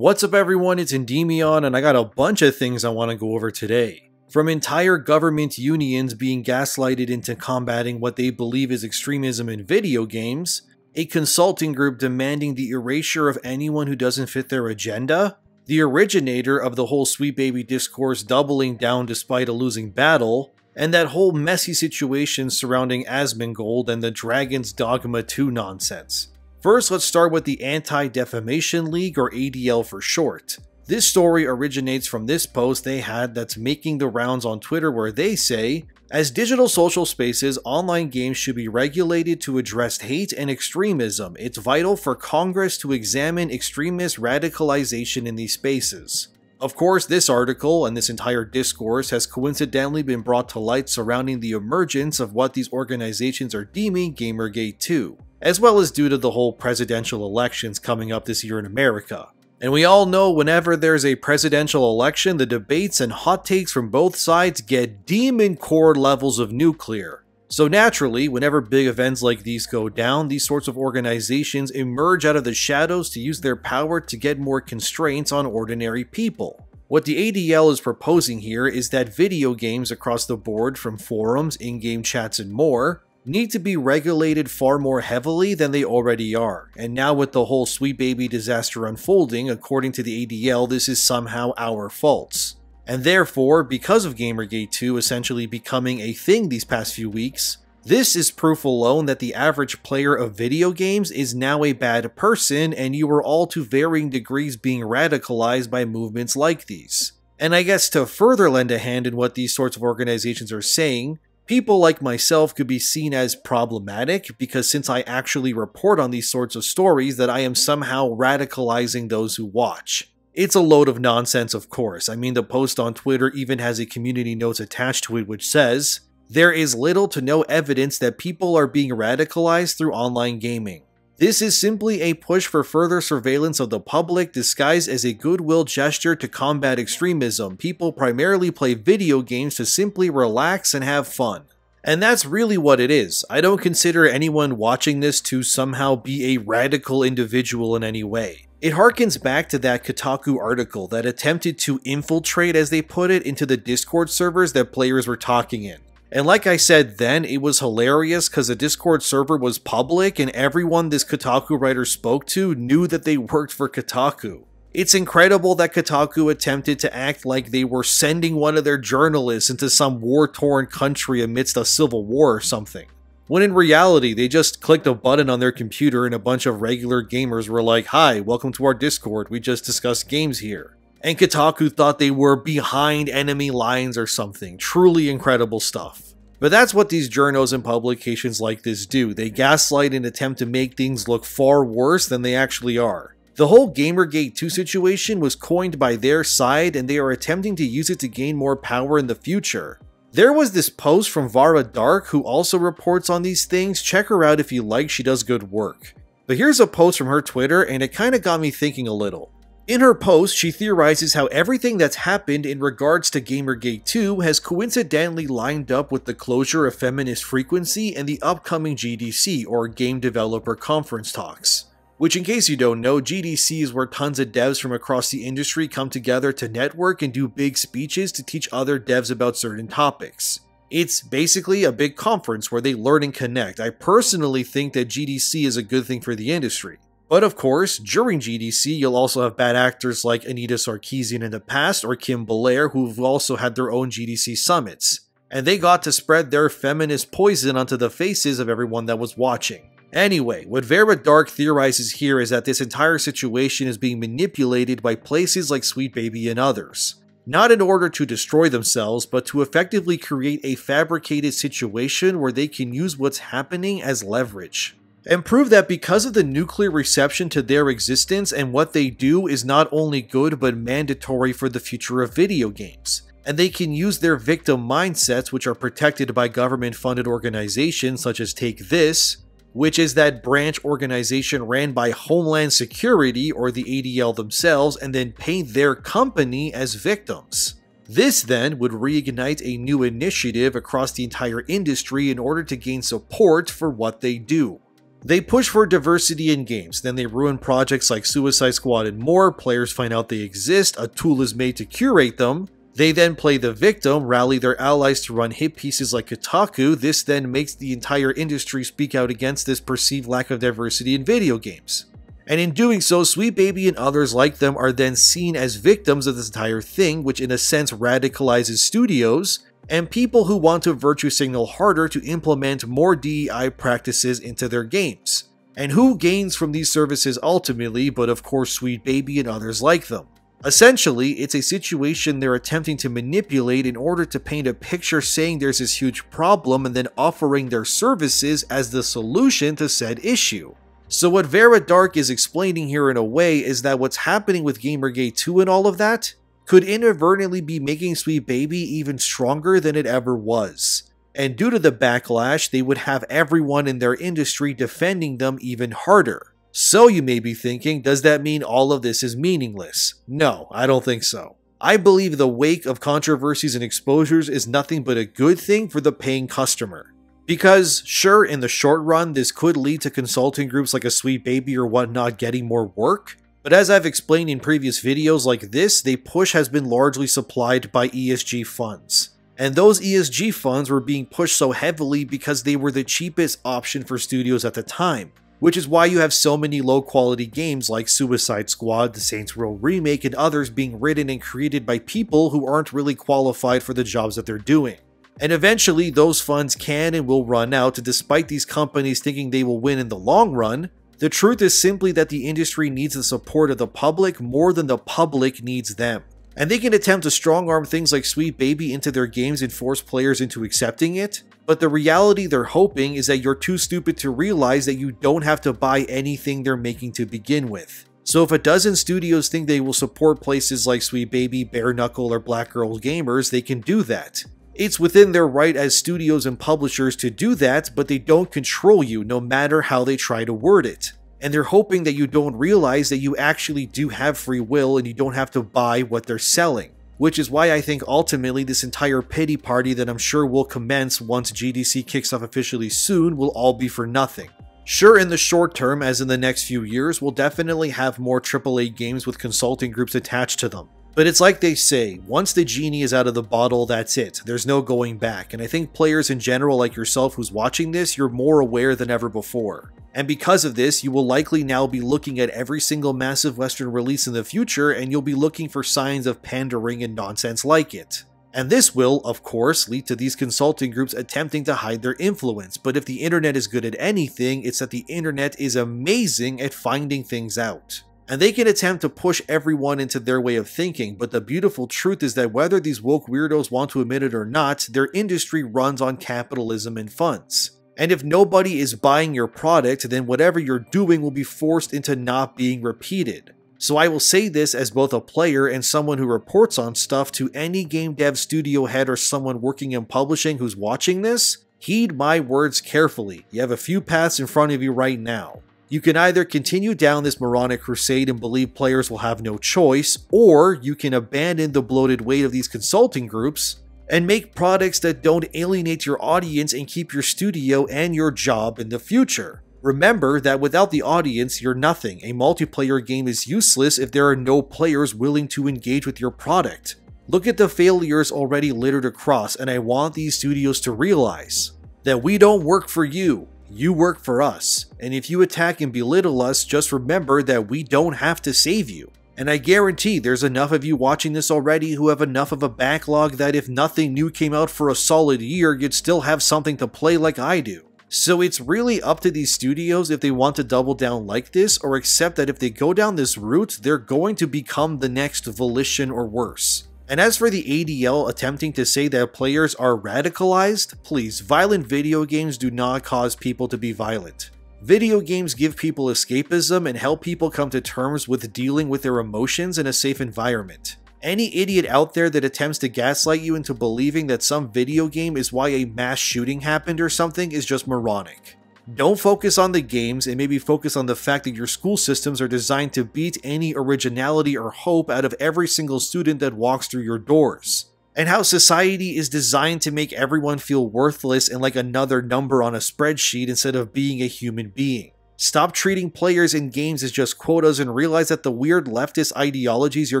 What's up everyone, it's Endymion and I got a bunch of things I want to go over today. From entire government unions being gaslighted into combating what they believe is extremism in video games, a consulting group demanding the erasure of anyone who doesn't fit their agenda, the originator of the whole Sweet Baby discourse doubling down despite a losing battle, and that whole messy situation surrounding Asmongold and the Dragon's Dogma 2 nonsense. First, let's start with the Anti-Defamation League, or ADL for short. This story originates from this post they had that's making the rounds on Twitter where they say, "As digital social spaces, online games should be regulated to address hate and extremism. It's vital for Congress to examine extremist radicalization in these spaces." Of course, this article and this entire discourse has coincidentally been brought to light surrounding the emergence of what these organizations are deeming Gamergate 2. As well as due to the whole presidential elections coming up this year in America. And we all know whenever there's a presidential election, the debates and hot takes from both sides get demon core levels of nuclear. So naturally, whenever big events like these go down, these sorts of organizations emerge out of the shadows to use their power to get more constraints on ordinary people. What the ADL is proposing here is that video games across the board, from forums, in-game chats, and more, need to be regulated far more heavily than they already are, and now with the whole Sweet Baby disaster unfolding, according to the ADL, this is somehow our faults. And therefore, because of Gamergate 2 essentially becoming a thing these past few weeks, this is proof alone that the average player of video games is now a bad person, and you are all to varying degrees being radicalized by movements like these. And I guess to further lend a hand in what these sorts of organizations are saying, people like myself could be seen as problematic because since I actually report on these sorts of stories that I am somehow radicalizing those who watch. It's a load of nonsense, of course. I mean, the post on Twitter even has a community notes attached to it which says, "There is little to no evidence that people are being radicalized through online gaming. This is simply a push for further surveillance of the public disguised as a goodwill gesture to combat extremism. People primarily play video games to simply relax and have fun." And that's really what it is. I don't consider anyone watching this to somehow be a radical individual in any way. It harkens back to that Kotaku article that attempted to infiltrate, as they put it, into the Discord servers that players were talking in. And like I said then, it was hilarious because the Discord server was public and everyone this Kotaku writer spoke to knew that they worked for Kotaku. It's incredible that Kotaku attempted to act like they were sending one of their journalists into some war-torn country amidst a civil war or something. When in reality, they just clicked a button on their computer and a bunch of regular gamers were like, "Hi, welcome to our Discord, we just discussed games here." And Kotaku thought they were behind enemy lines or something. Truly incredible stuff. But that's what these journos and publications like this do. They gaslight and attempt to make things look far worse than they actually are. The whole Gamergate 2 situation was coined by their side and they are attempting to use it to gain more power in the future. There was this post from Vara Dark, who also reports on these things. Check her out if you like, she does good work. But here's a post from her Twitter and it kinda got me thinking a little. In her post, she theorizes how everything that's happened in regards to Gamergate 2 has coincidentally lined up with the closure of Feminist Frequency and the upcoming GDC, or Game Developer Conference talks. Which, in case you don't know, GDC is where tons of devs from across the industry come together to network and do big speeches to teach other devs about certain topics. It's basically a big conference where they learn and connect. I personally think that GDC is a good thing for the industry. But of course, during GDC, you'll also have bad actors like Anita Sarkeesian in the past or Kim Belair, who've also had their own GDC summits. And they got to spread their feminist poison onto the faces of everyone that was watching. Anyway, what Vara Dark theorizes here is that this entire situation is being manipulated by places like Sweet Baby and others. Not in order to destroy themselves, but to effectively create a fabricated situation where they can use what's happening as leverage. And prove that because of the nuclear reception to their existence and what they do is not only good but mandatory for the future of video games. And they can use their victim mindsets, which are protected by government-funded organizations such as Take This, which is that branch organization ran by Homeland Security or the ADL themselves, and then paint their company as victims. This then would reignite a new initiative across the entire industry in order to gain support for what they do. They push for diversity in games, then they ruin projects like Suicide Squad and more. Players find out they exist, a tool is made to curate them. They then play the victim, rally their allies to run hit pieces like Kotaku. This then makes the entire industry speak out against this perceived lack of diversity in video games. And in doing so, Sweet Baby and others like them are then seen as victims of this entire thing, which in a sense radicalizes studios and people who want to virtue signal harder to implement more DEI practices into their games. And who gains from these services ultimately, but of course Sweet Baby and others like them. Essentially, it's a situation they're attempting to manipulate in order to paint a picture saying there's this huge problem and then offering their services as the solution to said issue. So what Vara Dark is explaining here in a way is that what's happening with Gamergate 2 and all of that could inadvertently be making Sweet Baby even stronger than it ever was. And due to the backlash, they would have everyone in their industry defending them even harder. So you may be thinking, does that mean all of this is meaningless? No, I don't think so. I believe the wake of controversies and exposures is nothing but a good thing for the paying customer. Because, sure, in the short run, this could lead to consulting groups like a Sweet Baby or whatnot getting more work, but as I've explained in previous videos like this, the push has been largely supplied by ESG funds. And those ESG funds were being pushed so heavily because they were the cheapest option for studios at the time, which is why you have so many low-quality games like Suicide Squad, the Saints Row remake, and others being written and created by people who aren't really qualified for the jobs that they're doing. And eventually, those funds can and will run out, despite these companies thinking they will win in the long run. The truth is simply that the industry needs the support of the public more than the public needs them. And they can attempt to strong-arm things like Sweet Baby into their games and force players into accepting it, but the reality they're hoping is that you're too stupid to realize that you don't have to buy anything they're making to begin with. So if a dozen studios think they will support places like Sweet Baby, Bare Knuckle, or Black Girl Gamers, they can do that. It's within their right as studios and publishers to do that, but they don't control you no matter how they try to word it. And they're hoping that you don't realize that you actually do have free will and you don't have to buy what they're selling. Which is why I think ultimately this entire pity party that I'm sure will commence once GDC kicks off officially soon will all be for nothing. Sure, in the short term, as in the next few years, we'll definitely have more AAA games with consulting groups attached to them. But it's like they say, once the genie is out of the bottle, that's it. There's no going back. And I think players in general like yourself who's watching this, you're more aware than ever before. And because of this, you will likely now be looking at every single massive Western release in the future, and you'll be looking for signs of pandering and nonsense like it. And this will, of course, lead to these consulting groups attempting to hide their influence. But if the internet is good at anything, it's that the internet is amazing at finding things out. And they can attempt to push everyone into their way of thinking, but the beautiful truth is that whether these woke weirdos want to admit it or not, their industry runs on capitalism and funds. And if nobody is buying your product, then whatever you're doing will be forced into not being repeated. So I will say this as both a player and someone who reports on stuff to any game dev studio head or someone working in publishing who's watching this, heed my words carefully. You have a few paths in front of you right now. You can either continue down this moronic crusade and believe players will have no choice, or you can abandon the bloated weight of these consulting groups and make products that don't alienate your audience and keep your studio and your job in the future. Remember that without the audience, you're nothing. A multiplayer game is useless if there are no players willing to engage with your product. Look at the failures already littered across, and I want these studios to realize that we don't work for you, you work for us. And if you attack and belittle us, just remember that we don't have to save you. And I guarantee there's enough of you watching this already who have enough of a backlog that if nothing new came out for a solid year, you'd still have something to play like I do. So it's really up to these studios if they want to double down like this or accept that if they go down this route, they're going to become the next Volition or worse. And as for the ADL attempting to say that players are radicalized, please, violent video games do not cause people to be violent. Video games give people escapism and help people come to terms with dealing with their emotions in a safe environment. Any idiot out there that attempts to gaslight you into believing that some video game is why a mass shooting happened or something is just moronic. Don't focus on the games, and maybe focus on the fact that your school systems are designed to beat any originality or hope out of every single student that walks through your doors. and how society is designed to make everyone feel worthless and like another number on a spreadsheet instead of being a human being. Stop treating players in games as just quotas and realize that the weird leftist ideologies you're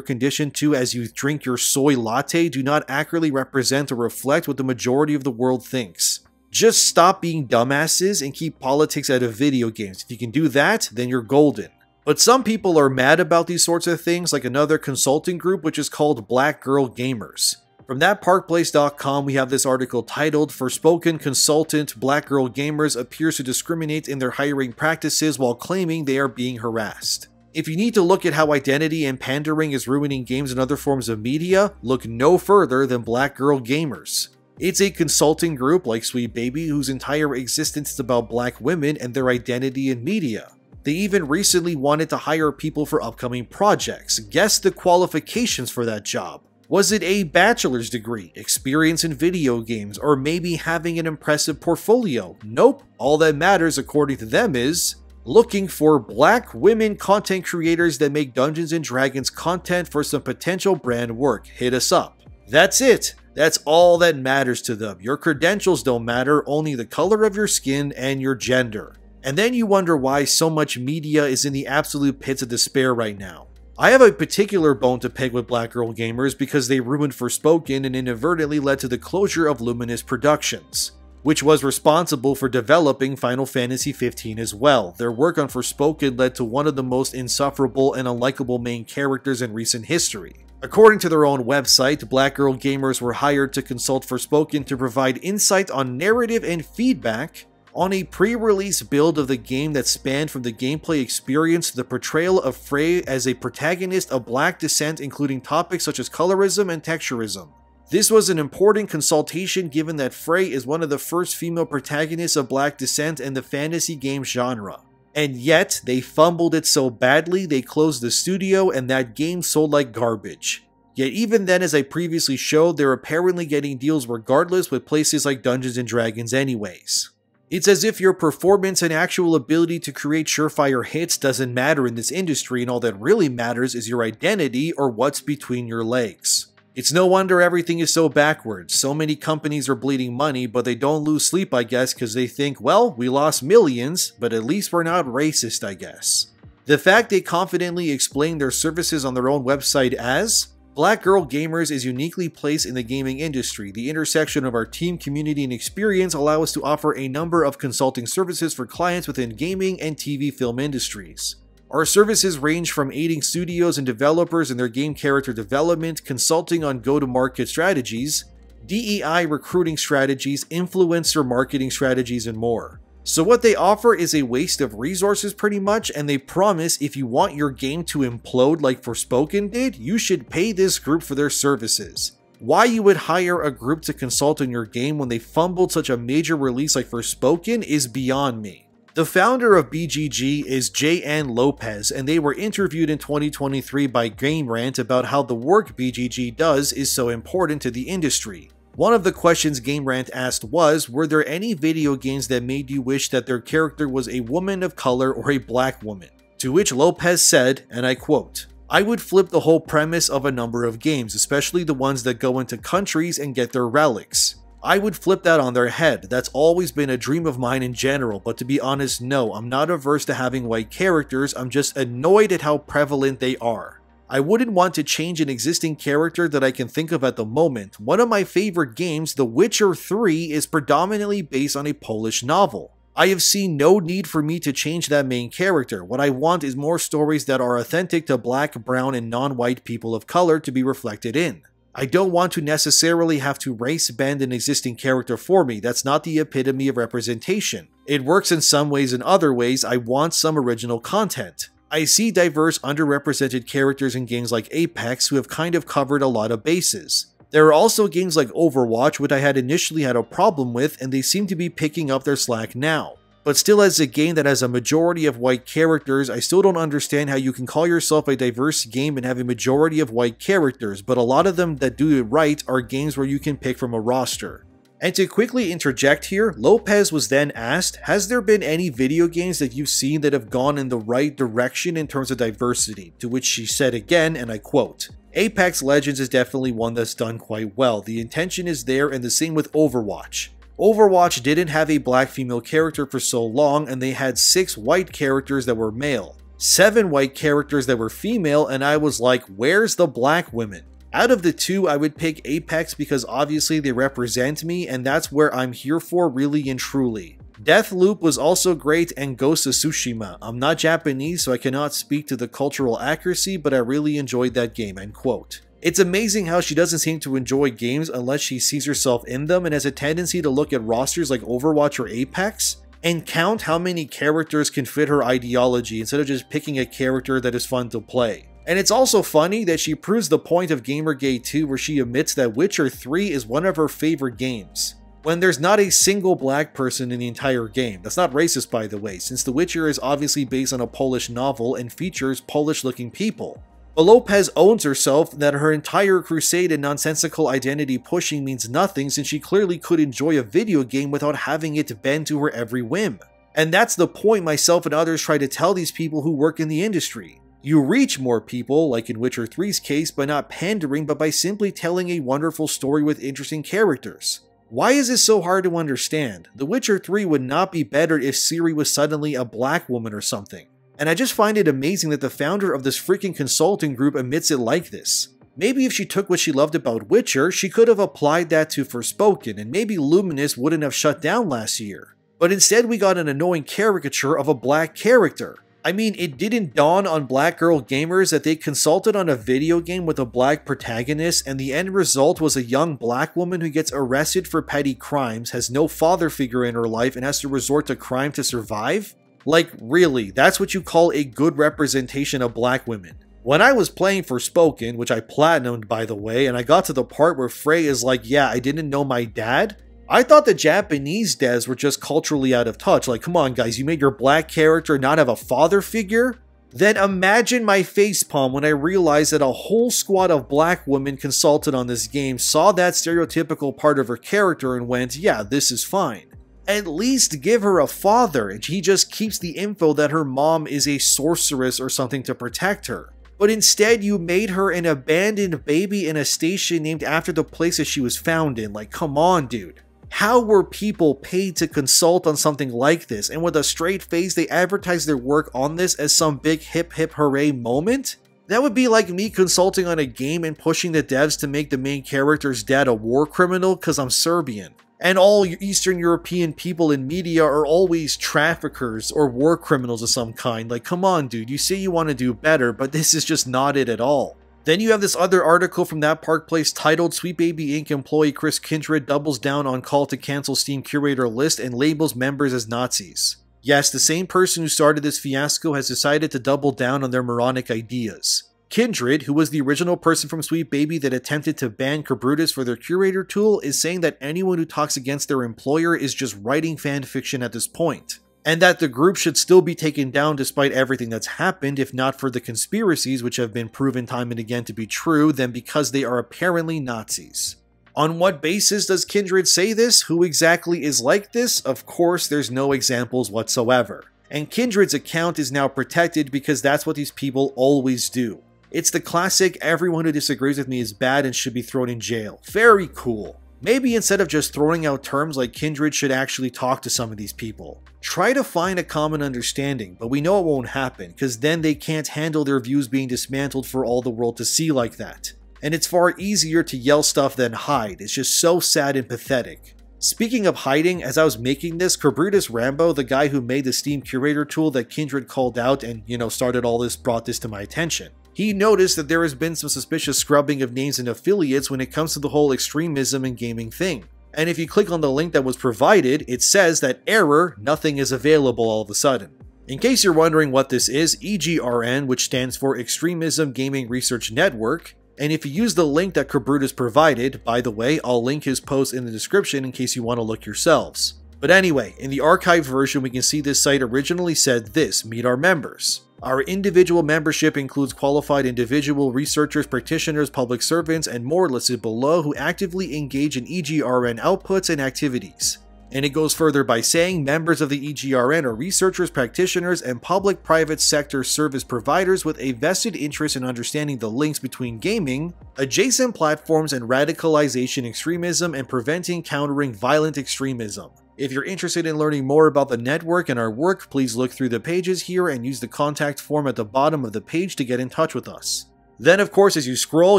conditioned to as you drink your soy latte do not accurately represent or reflect what the majority of the world thinks. Just stop being dumbasses and keep politics out of video games. If you can do that, then you're golden. But some people are mad about these sorts of things, like another consulting group which is called Black Girl Gamers. From that parkplace.com, we have this article titled, Forspoken Consultant Black Girl Gamers Appears to Discriminate in Their Hiring Practices While Claiming They Are Being Harassed. If you need to look at how identity and pandering is ruining games and other forms of media, look no further than Black Girl Gamers. It's a consulting group like Sweet Baby whose entire existence is about black women and their identity in media. They even recently wanted to hire people for upcoming projects. Guess the qualifications for that job. Was it a bachelor's degree, experience in video games, or maybe having an impressive portfolio? Nope, all that matters according to them is looking for black women content creators that make Dungeons & Dragons content for some potential brand work. Hit us up. That's it. That's all that matters to them. Your credentials don't matter, only the color of your skin and your gender. And then you wonder why so much media is in the absolute pits of despair right now. I have a particular bone to pick with Black Girl Gamers because they ruined Forspoken and inadvertently led to the closure of Luminous Productions, which was responsible for developing Final Fantasy XV as well. Their work on Forspoken led to one of the most insufferable and unlikable main characters in recent history. According to their own website, Black Girl Gamers were hired to consult Forspoken to provide insight on narrative and feedback on a pre-release build of the game that spanned from the gameplay experience to the portrayal of Frey as a protagonist of black descent, including topics such as colorism and texturism. This was an important consultation given that Frey is one of the first female protagonists of black descent in the fantasy game genre. And yet, they fumbled it so badly they closed the studio and that game sold like garbage. Yet even then, as I previously showed, they're apparently getting deals regardless with places like Dungeons & Dragons anyways. It's as if your performance and actual ability to create surefire hits doesn't matter in this industry, and all that really matters is your identity or what's between your legs. It's no wonder everything is so backwards. So many companies are bleeding money, but they don't lose sleep, I guess, because they think, well, we lost millions, but at least we're not racist, I guess. The fact they confidently explain their services on their own website as, Black Girl Gamers is uniquely placed in the gaming industry. The intersection of our team, community, and experience allow us to offer a number of consulting services for clients within gaming and TV film industries. Our services range from aiding studios and developers in their game character development, consulting on go-to-market strategies, DEI recruiting strategies, influencer marketing strategies, and more. So what they offer is a waste of resources pretty much, and they promise if you want your game to implode like Forspoken did, you should pay this group for their services. Why you would hire a group to consult on your game when they fumbled such a major release like Forspoken is beyond me. The founder of BGG is J.N. Lopez, and they were interviewed in 2023 by Game Rant about how the work BGG does is so important to the industry. One of the questions Game Rant asked was, were there any video games that made you wish that their character was a woman of color or a black woman? To which Lopez said, and I quote, I would flip the whole premise of a number of games, especially the ones that go into countries and get their relics. I would flip that on their head. That's always been a dream of mine in general, but to be honest, no, I'm not averse to having white characters, I'm just annoyed at how prevalent they are. I wouldn't want to change an existing character that I can think of at the moment. One of my favorite games, The Witcher 3, is predominantly based on a Polish novel. I have seen no need for me to change that main character. What I want is more stories that are authentic to black, brown, and non-white people of color to be reflected in. I don't want to necessarily have to race bend an existing character for me. That's not the epitome of representation. It works in some ways and other ways. I want some original content. I see diverse underrepresented characters in games like Apex who have kind of covered a lot of bases. There are also games like Overwatch which I had initially had a problem with, and they seem to be picking up their slack now. But still, as a game that has a majority of white characters, I still don't understand how you can call yourself a diverse game and have a majority of white characters, but a lot of them that do it right are games where you can pick from a roster. And to quickly interject here, Lopez was then asked, has there been any video games that you've seen that have gone in the right direction in terms of diversity? To which she said again, and I quote, Apex Legends is definitely one that's done quite well. The intention is there, and the same with Overwatch. Overwatch didn't have a black female character for so long, and they had 6 white characters that were male, 7 white characters that were female, and I was like, where's the black women? Out of the two, I would pick Apex because obviously they represent me, and that's where I'm here for really and truly. Deathloop was also great, and Ghost of Tsushima. I'm not Japanese, so I cannot speak to the cultural accuracy, but I really enjoyed that game, end quote. It's amazing how she doesn't seem to enjoy games unless she sees herself in them, and has a tendency to look at rosters like Overwatch or Apex and count how many characters can fit her ideology instead of just picking a character that is fun to play. And it's also funny that she proves the point of Gamergate 2, where she admits that Witcher 3 is one of her favorite games, when there's not a single black person in the entire game. That's not racist, by the way, since The Witcher is obviously based on a Polish novel and features Polish-looking people. But Lopez owns herself that her entire crusade and nonsensical identity pushing means nothing, since she clearly could enjoy a video game without having it bend to her every whim. And that's the point myself and others try to tell these people who work in the industry. You reach more people, like in Witcher 3's case, by not pandering, but by simply telling a wonderful story with interesting characters. Why is this so hard to understand? The Witcher 3 would not be better if Ciri was suddenly a black woman or something. And I just find it amazing that the founder of this freaking consulting group admits it like this. Maybe if she took what she loved about Witcher, she could have applied that to Forspoken, and maybe Luminous wouldn't have shut down last year. But instead we got an annoying caricature of a black character. I mean, it didn't dawn on Black Girl Gamers that they consulted on a video game with a black protagonist, and the end result was a young black woman who gets arrested for petty crimes, has no father figure in her life, and has to resort to crime to survive? Like, really, that's what you call a good representation of black women? When I was playing Forspoken, which I platinumed by the way, and I got to the part where Frey is like, yeah, I didn't know my dad? I thought the Japanese devs were just culturally out of touch. Like, come on guys, you made your black character not have a father figure? Then imagine my facepalm when I realized that a whole squad of black women consulted on this game, saw that stereotypical part of her character and went, yeah, this is fine. At least give her a father, and he just keeps the info that her mom is a sorceress or something to protect her. But instead you made her an abandoned baby in a station named after the place that she was found in. Like, come on dude. How were people paid to consult on something like this, and with a straight face they advertise their work on this as some big hip hip hooray moment? That would be like me consulting on a game and pushing the devs to make the main character's dad a war criminal because I'm Serbian, and all Eastern European people in media are always traffickers or war criminals of some kind. Like, come on dude, you say you want to do better, but this is just not it at all. Then you have this other article from that Park Place titled Sweet Baby Inc. employee Chris Kindred doubles down on call to cancel Steam Curator list and labels members as Nazis. Yes, the same person who started this fiasco has decided to double down on their moronic ideas. Kindred, who was the original person from Sweet Baby that attempted to ban Crabrutus for their curator tool, is saying that anyone who talks against their employer is just writing fanfiction at this point, and that the group should still be taken down despite everything that's happened, if not for the conspiracies which have been proven time and again to be true, then because they are apparently Nazis. On what basis does Kindred say this? Who exactly is like this? Of course, there's no examples whatsoever. And Kindred's account is now protected because that's what these people always do. It's the classic, everyone who disagrees with me is bad and should be thrown in jail. Very cool. Maybe instead of just throwing out terms, like, Kindred should actually talk to some of these people. Try to find a common understanding, but we know it won't happen, because then they can't handle their views being dismantled for all the world to see like that. And it's far easier to yell stuff than hide. It's just so sad and pathetic. Speaking of hiding, as I was making this, Crabrutus Rambo, the guy who made the Steam Curator tool that Kindred called out and, you know, started all this, brought this to my attention. He noticed that there has been some suspicious scrubbing of names and affiliates when it comes to the whole extremism and gaming thing. And if you click on the link that was provided, it says that error, nothing is available all of a sudden. In case you're wondering what this is, EGRN, which stands for Extremism Gaming Research Network, and if you use the link that Crabrutus provided, by the way, I'll link his post in the description in case you want to look yourselves. But anyway, in the archived version we can see this site originally said this, meet our members. Our individual membership includes qualified individual researchers, practitioners, public servants, and more listed below who actively engage in EGRN outputs and activities. And it goes further by saying members of the EGRN are researchers, practitioners, and public-private sector service providers with a vested interest in understanding the links between gaming, adjacent platforms, and radicalization extremism, and preventing, countering violent extremism. If you're interested in learning more about the network and our work, please look through the pages here and use the contact form at the bottom of the page to get in touch with us. Then, of course, as you scroll,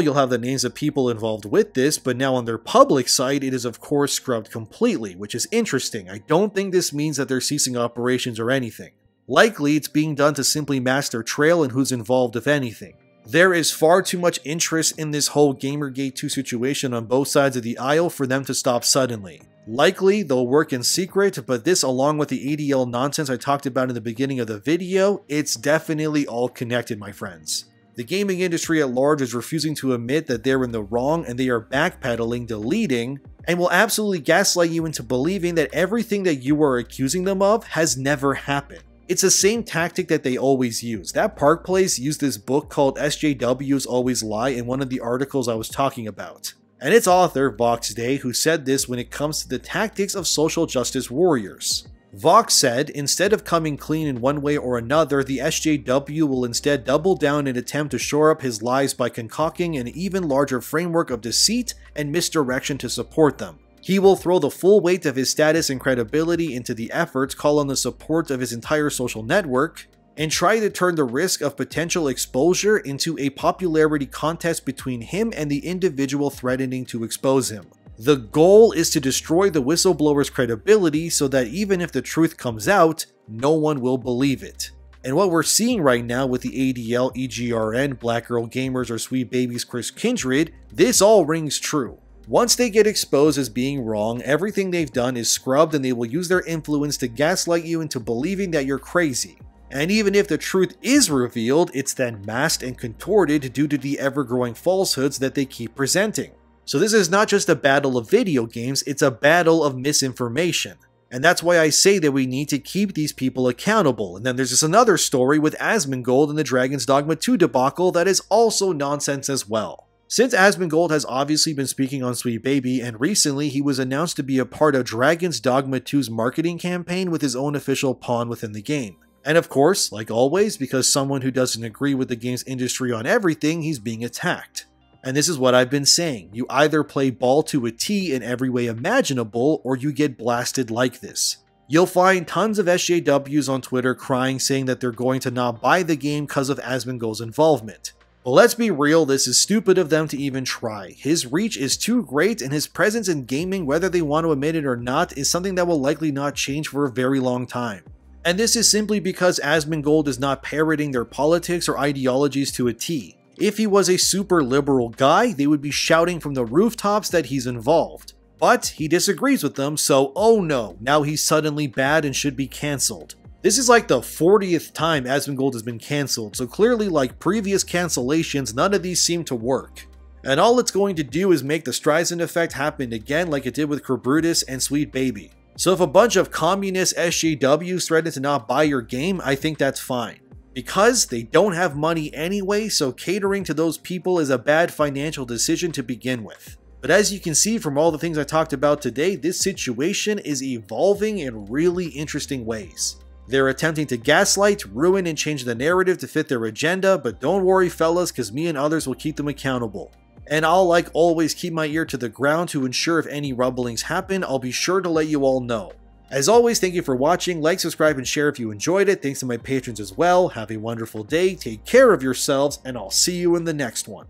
you'll have the names of people involved with this, but now on their public site, it is, of course, scrubbed completely, which is interesting. I don't think this means that they're ceasing operations or anything. Likely, it's being done to simply mask their trail and who's involved, if anything. There is far too much interest in this whole Gamergate 2 situation on both sides of the aisle for them to stop suddenly. Likely, they'll work in secret, but this, along with the ADL nonsense I talked about in the beginning of the video, it's definitely all connected, my friends. The gaming industry at large is refusing to admit that they're in the wrong, and they are backpedaling, deleting, and will absolutely gaslight you into believing that everything that you are accusing them of has never happened. It's the same tactic that they always use. That Park Place used this book called SJWs Always Lie in one of the articles I was talking about. And its author, Vox Day, who said this when it comes to the tactics of social justice warriors. Vox said, instead of coming clean in one way or another, the SJW will instead double down and attempt to shore up his lies by concocting an even larger framework of deceit and misdirection to support them. He will throw the full weight of his status and credibility into the efforts, call on the support of his entire social network, and try to turn the risk of potential exposure into a popularity contest between him and the individual threatening to expose him. The goal is to destroy the whistleblower's credibility so that even if the truth comes out, no one will believe it. And what we're seeing right now with the ADL, EGRN, Black Girl Gamers, or Sweet Baby's Chris Kindred, this all rings true. Once they get exposed as being wrong, everything they've done is scrubbed, and they will use their influence to gaslight you into believing that you're crazy. And even if the truth is revealed, it's then masked and contorted due to the ever-growing falsehoods that they keep presenting. So this is not just a battle of video games, it's a battle of misinformation. And that's why I say that we need to keep these people accountable. And then there's this another story with Asmongold and the Dragon's Dogma 2 debacle that is also nonsense as well. Since Asmongold has obviously been speaking on Sweet Baby, and recently he was announced to be a part of Dragon's Dogma 2's marketing campaign with his own official pawn within the game. And of course, like always, because someone who doesn't agree with the game's industry on everything, he's being attacked. And this is what I've been saying, you either play ball to a T in every way imaginable, or you get blasted like this. You'll find tons of SJWs on Twitter crying, saying that they're going to not buy the game because of Asmongold's involvement. But let's be real, this is stupid of them to even try. His reach is too great, and his presence in gaming, whether they want to admit it or not, is something that will likely not change for a very long time. And this is simply because Asmongold is not parroting their politics or ideologies to a T. If he was a super liberal guy, they would be shouting from the rooftops that he's involved. But he disagrees with them, so oh no, now he's suddenly bad and should be cancelled. This is like the 40th time Asmongold has been cancelled, so clearly, like previous cancellations, none of these seem to work. And all it's going to do is make the Streisand effect happen again, like it did with Crabrutus and Sweet Baby. So if a bunch of communist SJWs threaten to not buy your game, I think that's fine. Because they don't have money anyway, so catering to those people is a bad financial decision to begin with. But as you can see from all the things I talked about today, this situation is evolving in really interesting ways. They're attempting to gaslight, ruin, and change the narrative to fit their agenda, but don't worry fellas, cause me and others will keep them accountable. And I'll, like always, keep my ear to the ground to ensure if any rumblings happen, I'll be sure to let you all know. As always, thank you for watching, like, subscribe, and share if you enjoyed it. Thanks to my patrons as well. Have a wonderful day, take care of yourselves, and I'll see you in the next one.